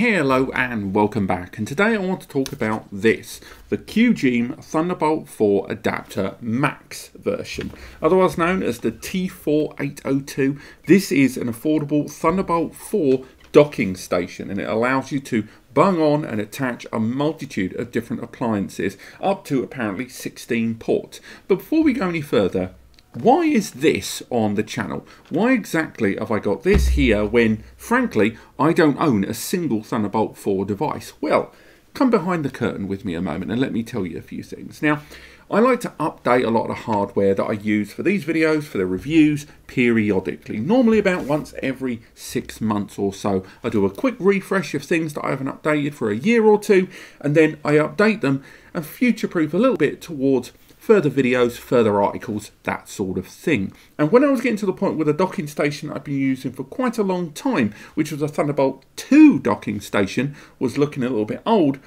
Hello and welcome back, and today I want to talk about this, the QGeeM Thunderbolt 4 adapter max version, otherwise known as the t4802. This is an affordable Thunderbolt 4 docking station, and it allows you to bung on and attach a multitude of different appliances up to apparently 16 ports. But before we go any further, why is this on the channel? Why exactly have I got this here when, frankly, I don't own a single Thunderbolt 4 device? Well, come behind the curtain with me a moment and let me tell you a few things. Now, I like to update a lot of hardware that I use for these videos, for the reviews, periodically. Normally about once every 6 months or so. I do a quick refresh of things that I haven't updated for a year or two, and then I update them and future-proof a little bit towards further videos, further articles, that sort of thing. And when I was getting to the point with a docking station I've been using for quite a long time, which was a Thunderbolt 2 docking station, was looking a little bit old,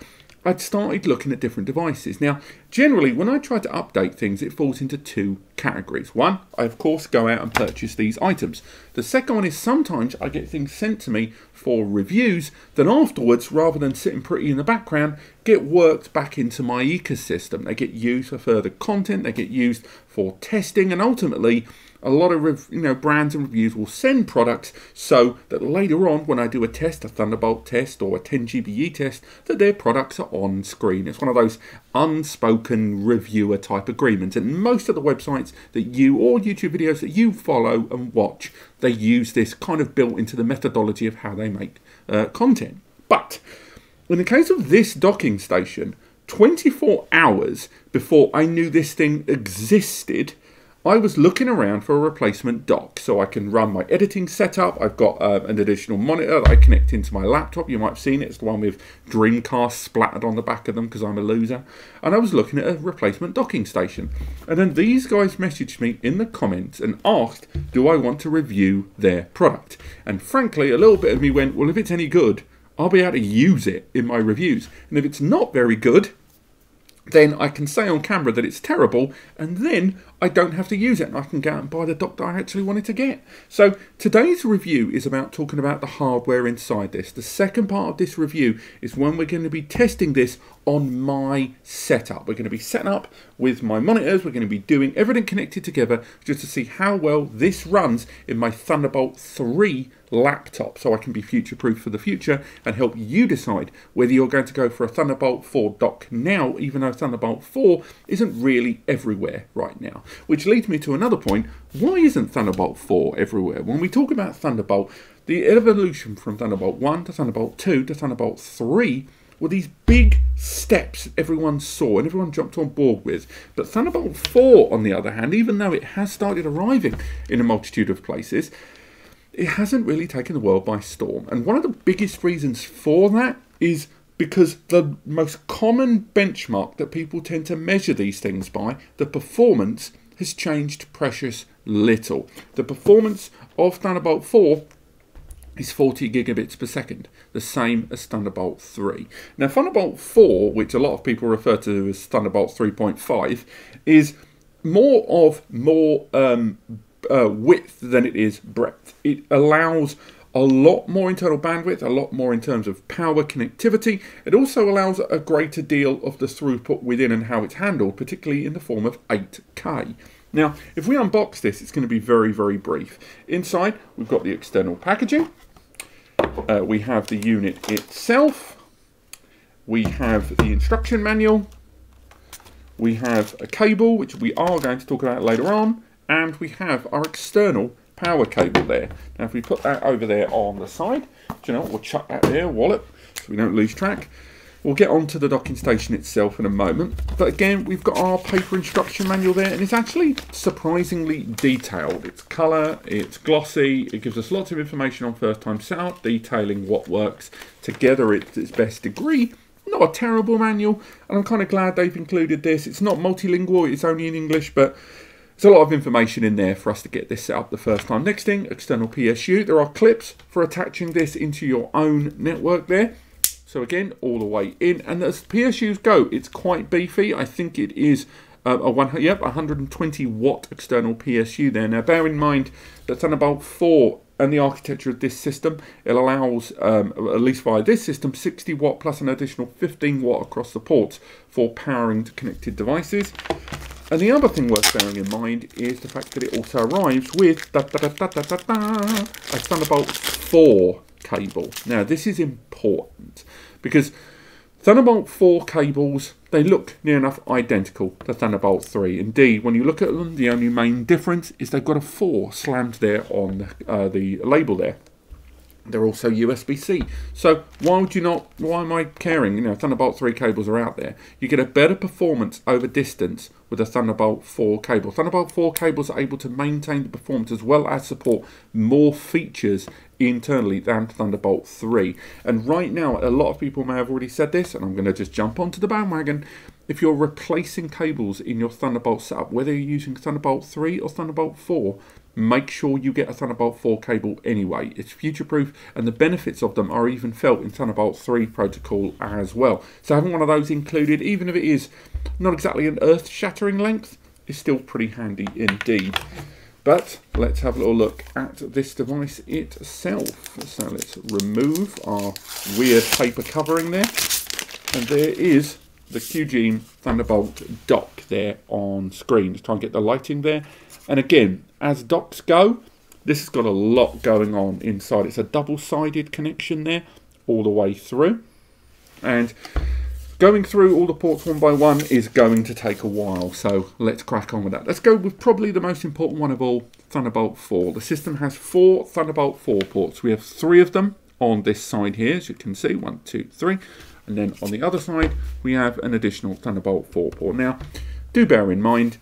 I'd started looking at different devices. Now, generally, when I try to update things, it falls into two categories. One, I, of course, go out and purchase these items. The second one is sometimes I get things sent to me for reviews that afterwards, rather than sitting pretty in the background, get worked back into my ecosystem. They get used for further content, they get used for testing, and ultimately, a lot of brands and reviews will send products so that later on when I do a test, a Thunderbolt test or a 10GBE test, that their products are on screen. It's one of those unspoken reviewer type agreements. And most of the websites that you or YouTube videos that you follow and watch, they use this kind of built into the methodology of how they make content. But in the case of this docking station, 24 hours before I knew this thing existed, I was looking around for a replacement dock so I can run my editing setup. I've got an additional monitor that I connect into my laptop. You might have seen it. It's the one with Dreamcast splattered on the back of them because I'm a loser. And I was looking at a replacement docking station. And then these guys messaged me in the comments and asked, do I want to review their product? And frankly, a little bit of me went, well, if it's any good, I'll be able to use it in my reviews. And if it's not very good, then I can say on camera that it's terrible, and then I don't have to use it, and I can go out and buy the dock that I actually wanted to get. So today's review is about talking about the hardware inside this. The second part of this review is when we're going to be testing this on my setup. We're going to be setting up with my monitors, we're going to be doing everything connected together just to see how well this runs in my Thunderbolt 3 laptop, so I can be future-proof for the future and help you decide whether you're going to go for a Thunderbolt 4 dock now, even though Thunderbolt 4 isn't really everywhere right now. Which leads me to another point, why isn't Thunderbolt 4 everywhere? When we talk about Thunderbolt, the evolution from Thunderbolt 1 to Thunderbolt 2 to Thunderbolt 3 were these big steps everyone saw and everyone jumped on board with. But Thunderbolt 4, on the other hand, even though it has started arriving in a multitude of places, it hasn't really taken the world by storm. And one of the biggest reasons for that is because the most common benchmark that people tend to measure these things by, the performance, has changed precious little. The performance of Thunderbolt 4 is 40 gigabits per second, the same as Thunderbolt 3. Now Thunderbolt 4, which a lot of people refer to as Thunderbolt 3.5, is more width than it is breadth. It allows a lot more internal bandwidth, a lot more in terms of power connectivity. It also allows a greater deal of the throughput within and how it's handled, particularly in the form of 8K. Now, if we unbox this, it's going to be very, very brief. Inside, we've got the external packaging. We have the unit itself. We have the instruction manual. We have a cable, which we are going to talk about later on. And we have our external power cable there. Now, if we put that over there on the side, do you know what? We'll chuck that there, wallet, so we don't lose track. We'll get onto the docking station itself in a moment. But again, we've got our paper instruction manual there, and it's actually surprisingly detailed. It's colour, it's glossy, it gives us lots of information on first-time setup, detailing what works together at its best degree. Not a terrible manual, and I'm kind of glad they've included this. It's not multilingual, it's only in English, but there's a lot of information in there for us to get this set up the first time. Next thing, external PSU. There are clips for attaching this into your own network there. So again, all the way in. And as PSUs go, it's quite beefy. I think it is a 120 watt external PSU there. Now, bear in mind that Thunderbolt 4 and the architecture of this system, it allows, at least via this system, 60 watt plus an additional 15 watt across the ports for powering connected devices. And the other thing worth bearing in mind is the fact that it also arrives with a Thunderbolt 4 cable. Now this is important because Thunderbolt 4 cables, they look near enough identical to Thunderbolt 3. Indeed, when you look at them, the only main difference is they've got a 4 slammed there on the label there. They're also USB-C. So why am I caring? You know, Thunderbolt 3 cables are out there. You get a better performance over distance with a Thunderbolt 4 cable. Thunderbolt 4 cables are able to maintain the performance as well as support more features internally than Thunderbolt 3. And right now, a lot of people may have already said this, and I'm going to just jump onto the bandwagon. If you're replacing cables in your Thunderbolt setup, whether you're using Thunderbolt 3 or Thunderbolt 4, make sure you get a Thunderbolt 4 cable anyway. It's future-proof, and the benefits of them are even felt in Thunderbolt 3 protocol as well. So having one of those included, even if it is not exactly an earth-shattering length, is still pretty handy indeed. But let's have a little look at this device itself. So let's remove our weird paper covering there, and there is the QGeeM Thunderbolt dock there on screen. Just try and get the lighting there. And again, as docks go, this has got a lot going on inside. It's a double-sided connection there all the way through. And going through all the ports one by one is going to take a while, so let's crack on with that. Let's go with probably the most important one of all, Thunderbolt 4. The system has 4 Thunderbolt 4 ports. We have 3 of them on this side here, as you can see, 1, 2, 3. And then on the other side, we have an additional Thunderbolt 4 port. Now, do bear in mind,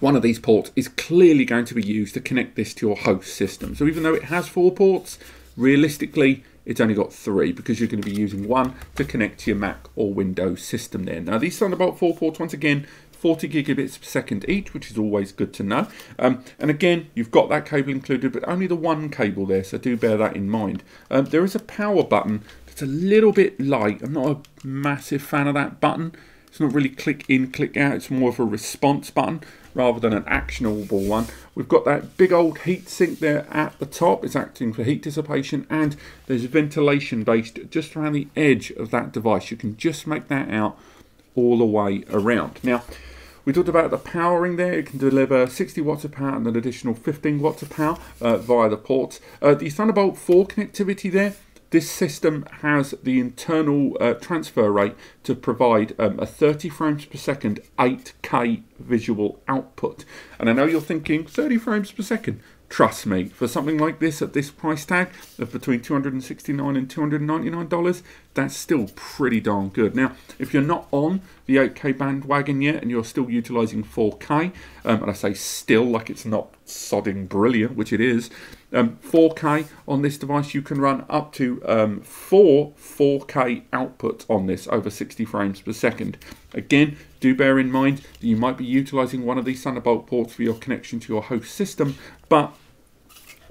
one of these ports is clearly going to be used to connect this to your host system. So even though it has 4 ports, realistically, it's only got 3 because you're going to be using 1 to connect to your Mac or Windows system there. Now, these Thunderbolt 4 ports, once again, 40 gigabits per second each, which is always good to know. And again, you've got that cable included, but only the 1 cable there, so do bear that in mind. There is a power button that's a little bit light. I'm not a massive fan of that button. It's not really click in, click out. It's more of a response button rather than an actionable one. We've got that big old heat sink there at the top. It's acting for heat dissipation, and there's ventilation based just around the edge of that device. You can just make that out all the way around. Now, we talked about the powering there. It can deliver 60 watts of power and an additional 15 watts of power via the ports. The Thunderbolt 4 connectivity there, this system has the internal transfer rate to provide a 30 frames per second 8K visual output. And I know you're thinking, 30 frames per second? Trust me, for something like this at this price tag of between $269 and $299, that's still pretty darn good. Now, if you're not on the 8K bandwagon yet and you're still utilizing 4K, and I say still like it's not sodding brilliant, which it is, 4K on this device, you can run up to 4 4K outputs on this over 60 frames per second. Again, do bear in mind that you might be utilizing one of these Thunderbolt ports for your connection to your host system, but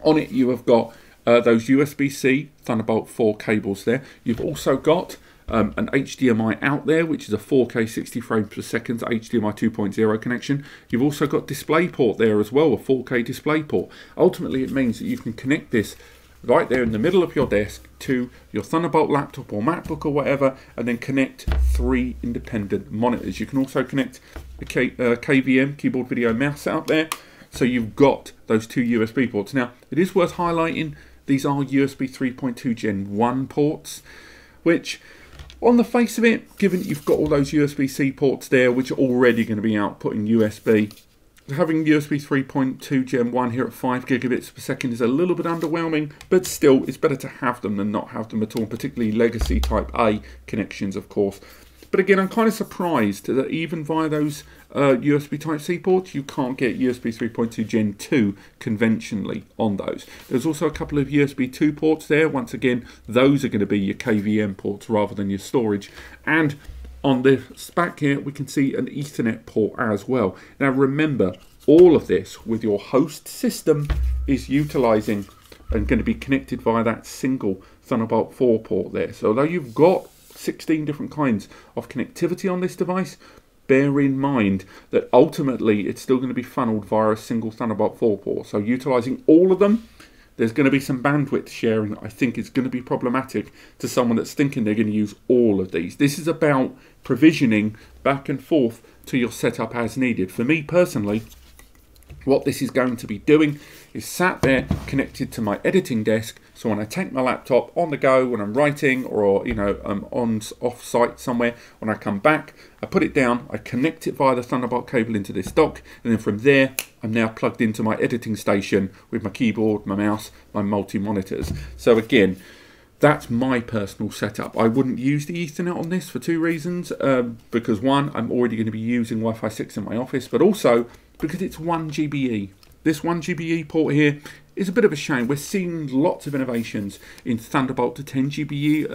on it you have got those USB-C Thunderbolt 4 cables there. You've also got an HDMI out there, which is a 4K 60 frames per second HDMI 2.0 connection. You've also got DisplayPort there as well, a 4K DisplayPort. Ultimately, it means that you can connect this right there in the middle of your desk to your Thunderbolt laptop or MacBook or whatever, and then connect 3 independent monitors. You can also connect a KVM, keyboard, video, mouse out there, so you've got those 2 USB ports. Now, it is worth highlighting, these are USB 3.2 Gen 1 ports, which, on the face of it, given you've got all those USB-C ports there, which are already going to be outputting USB, having USB 3.2 Gen 1 here at 5 gigabits per second is a little bit underwhelming, but still, it's better to have them than not have them at all, particularly legacy Type A connections, of course. But again, I'm kind of surprised that even via those USB Type-C ports, you can't get USB 3.2 Gen 2 conventionally on those. There's also a couple of USB 2 ports there. Once again, those are going to be your KVM ports rather than your storage. And on the back here, we can see an Ethernet port as well. Now remember, all of this with your host system is utilizing and going to be connected via that single Thunderbolt 4 port there. So although you've got 16 different kinds of connectivity on this device, bear in mind that ultimately it's still going to be funneled via a single Thunderbolt 4 port. So utilizing all of them there's going to be some bandwidth sharing that I think is going to be problematic to someone that's thinking they're going to use all of these. This is about provisioning back and forth to your setup as needed. For me personally, what this is going to be doing is sat there connected to my editing desk, so when I take my laptop on the go, when I'm writing, or you know, I'm on off site somewhere, when I come back, I put it down, I connect it via the Thunderbolt cable into this dock, and then from there I'm now plugged into my editing station with my keyboard, my mouse, my multi-monitors. So again, that's my personal setup. I wouldn't use the Ethernet on this for two reasons, because one, I'm already going to be using Wi-Fi 6 in my office, but also because it's 1 GBE. This 1 GBE port here is a bit of a shame. We're seeing lots of innovations in Thunderbolt to 10 GBE.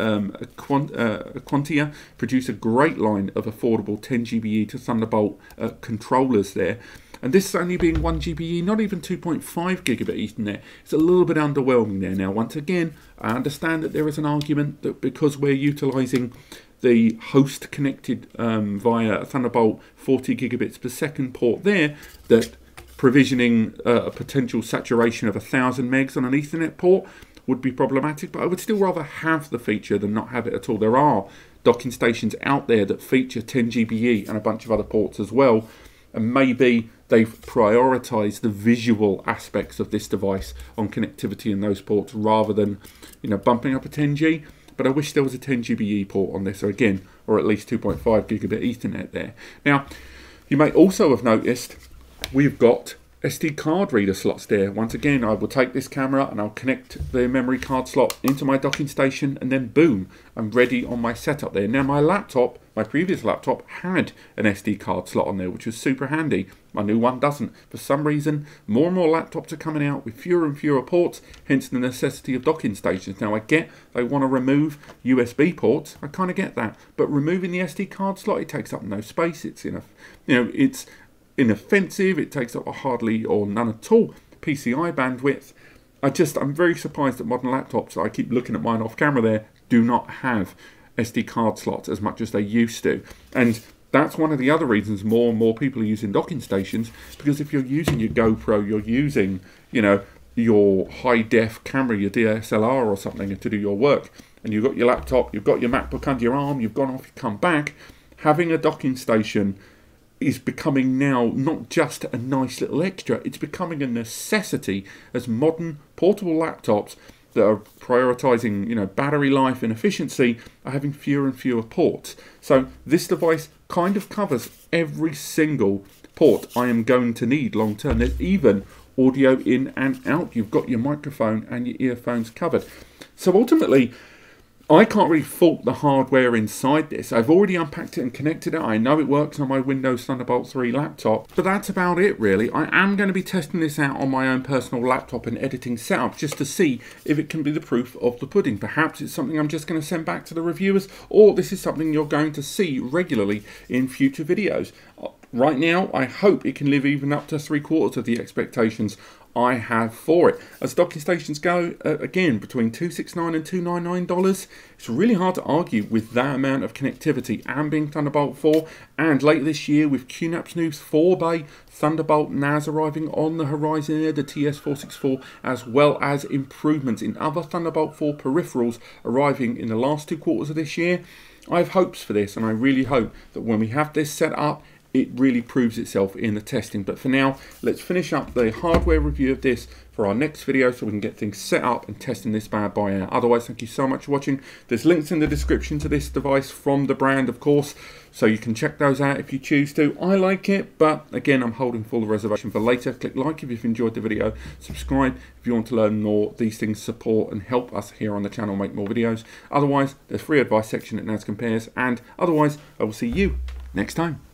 Quantia produce a great line of affordable 10 GBE to Thunderbolt controllers there. And this is only being 1 GBE, not even 2.5 gigabit Ethernet. It's a little bit underwhelming there. Now, once again, I understand that there is an argument that because we're utilizing the host connected via Thunderbolt 40 gigabits per second port there, that provisioning a potential saturation of 1,000 megs on an Ethernet port would be problematic, but I would still rather have the feature than not have it at all. There are docking stations out there that feature 10 GBE and a bunch of other ports as well, and maybe they've prioritized the visual aspects of this device on connectivity in those ports rather than, you know, bumping up a 10G. But I wish there was a 10 GBE port on this, or again, or at least 2.5 gigabit Ethernet there. Now, you may also have noticed we've got SD card reader slots there. Once again, I will take this camera and I'll connect the memory card slot into my docking station, and then boom, I'm ready on my setup there. Now my laptop, my previous laptop, had an SD card slot on there, which was super handy. My new one doesn't. For some reason, more and more laptops are coming out with fewer and fewer ports, hence the necessity of docking stations. Now I get they want to remove USB ports, I kind of get that, but removing the SD card slot, it takes up no space. It's enough, you know, it's inoffensive, it takes up a hardly or none at all PCI bandwidth. I'm very surprised that modern laptops, I keep looking at mine off camera there, do not have SD card slots as much as they used to. And that's one of the other reasons more and more people are using docking stations, because if you're using your GoPro, you're using, you know, your high def camera, your DSLR or something to do your work, and you've got your laptop, you've got your MacBook under your arm, you've gone off, you come back, having a docking station is becoming now not just a nice little extra, it's becoming a necessity as modern portable laptops that are prioritizing, you know, battery life and efficiency are having fewer and fewer ports. So this device kind of covers every single port I am going to need long term. There's even audio in and out. You've got your microphone and your earphones covered. So ultimately, I can't really fault the hardware inside this. I've already unpacked it and connected it. I know it works on my Windows Thunderbolt 3 laptop, but that's about it really. I am going to be testing this out on my own personal laptop and editing setup just to see if it can be the proof of the pudding. Perhaps it's something I'm just going to send back to the reviewers, or this is something you're going to see regularly in future videos. Right now, I hope it can live even up to 3/4 of the expectations I have for it. As docking stations go, again, between $269 and $299, it's really hard to argue with that amount of connectivity, and being Thunderbolt 4, and late this year with QNAP's new 4-bay Thunderbolt NAS arriving on the horizon there, the TS-464, as well as improvements in other Thunderbolt 4 peripherals arriving in the last 2 quarters of this year. I have hopes for this, and I really hope that when we have this set up, it really proves itself in the testing. But for now, let's finish up the hardware review of this for our next video, so we can get things set up and testing this bad boy out. Otherwise, thank you so much for watching. There's links in the description to this device from the brand, of course, so you can check those out if you choose to. I like it, but again, I'm holding full reservation for later. Click like if you've enjoyed the video, subscribe if you want to learn more. These things support and help us here on the channel make more videos. Otherwise, there's free advice section at NAS Compares, and otherwise, I will see you next time.